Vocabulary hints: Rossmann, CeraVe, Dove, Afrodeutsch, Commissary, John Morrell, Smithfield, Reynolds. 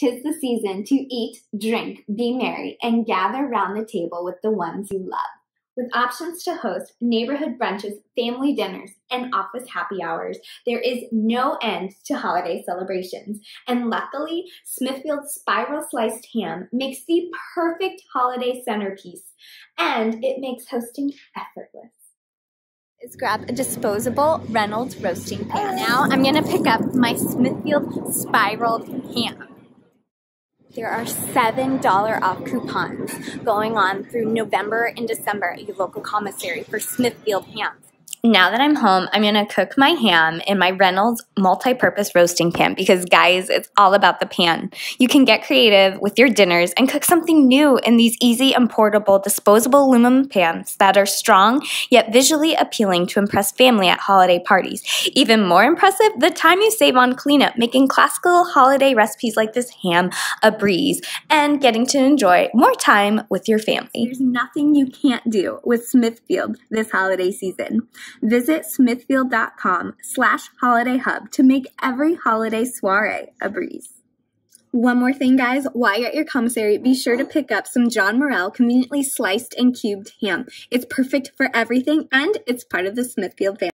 'Tis the season to eat, drink, be merry, and gather round the table with the ones you love, with options to host neighborhood brunches, family dinners, and office happy hours. There is no end to holiday celebrations, and luckily, Smithfield's spiral sliced ham makes the perfect holiday centerpiece, and it makes hosting effortless. Let's grab a disposable Reynolds roasting pan. Now I'm gonna pick up my Smithfield spiraled ham. There are $7 off coupons going on through November and December at your local commissary for Smithfield hams. Now that I'm home, I'm going to cook my ham in my Reynolds multi-purpose roasting pan because, guys, it's all about the pan. You can get creative with your dinners and cook something new in these easy and portable disposable aluminum pans that are strong yet visually appealing to impress family at holiday parties. Even more impressive, the time you save on cleanup, making classical holiday recipes like this ham a breeze and getting to enjoy more time with your family. There's nothing you can't do with Smithfield this holiday season. Visit smithfield.com/holidayhub to make every holiday soiree a breeze. One more thing, guys, while you're at your commissary, be sure to pick up some John Morrell conveniently sliced and cubed ham. It's perfect for everything, and it's part of the Smithfield family.